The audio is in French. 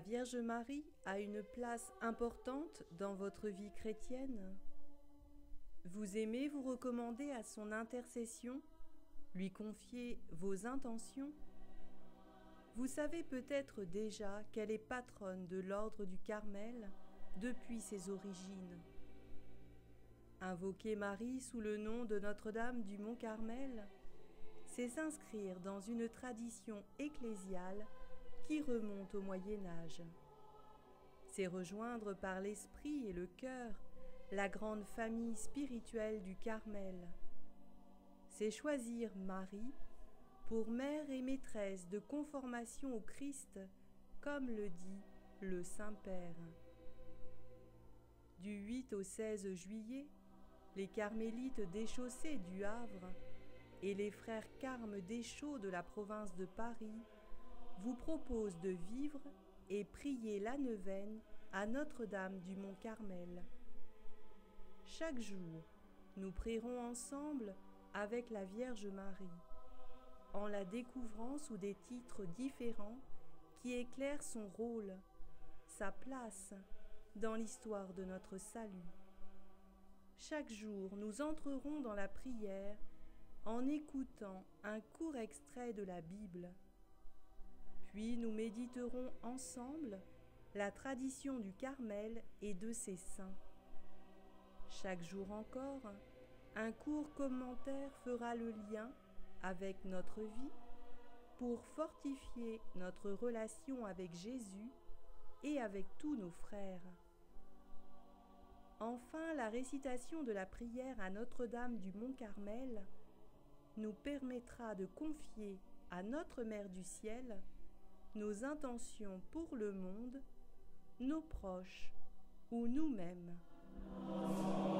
la Vierge Marie a une place importante dans votre vie chrétienne? Vous aimez vous recommander à son intercession, lui confier vos intentions? Vous savez peut-être déjà qu'elle est patronne de l'ordre du Carmel depuis ses origines. Invoquer Marie sous le nom de Notre-Dame du Mont Carmel, c'est s'inscrire dans une tradition ecclésiale qui remonte au Moyen-Âge. C'est rejoindre par l'esprit et le cœur la grande famille spirituelle du Carmel. C'est choisir Marie pour mère et maîtresse de conformation au Christ, comme le dit le Saint-Père. Du 8 au 16 juillet, les carmélites déchaussés du Havre et les frères Carmes déchaux de la province de Paris vous proposent de vivre et prier la neuvaine à Notre-Dame du Mont Carmel. Chaque jour, nous prierons ensemble avec la Vierge Marie, en la découvrant sous des titres différents qui éclairent son rôle, sa place dans l'histoire de notre salut. Chaque jour, nous entrerons dans la prière en écoutant un court extrait de la Bible. Puis nous méditerons ensemble la tradition du Carmel et de ses saints. Chaque jour encore, un court commentaire fera le lien avec notre vie pour fortifier notre relation avec Jésus et avec tous nos frères. Enfin, la récitation de la prière à Notre-Dame du Mont Carmel nous permettra de confier à notre Mère du Ciel nos intentions pour le monde, nos proches ou nous-mêmes. Oh.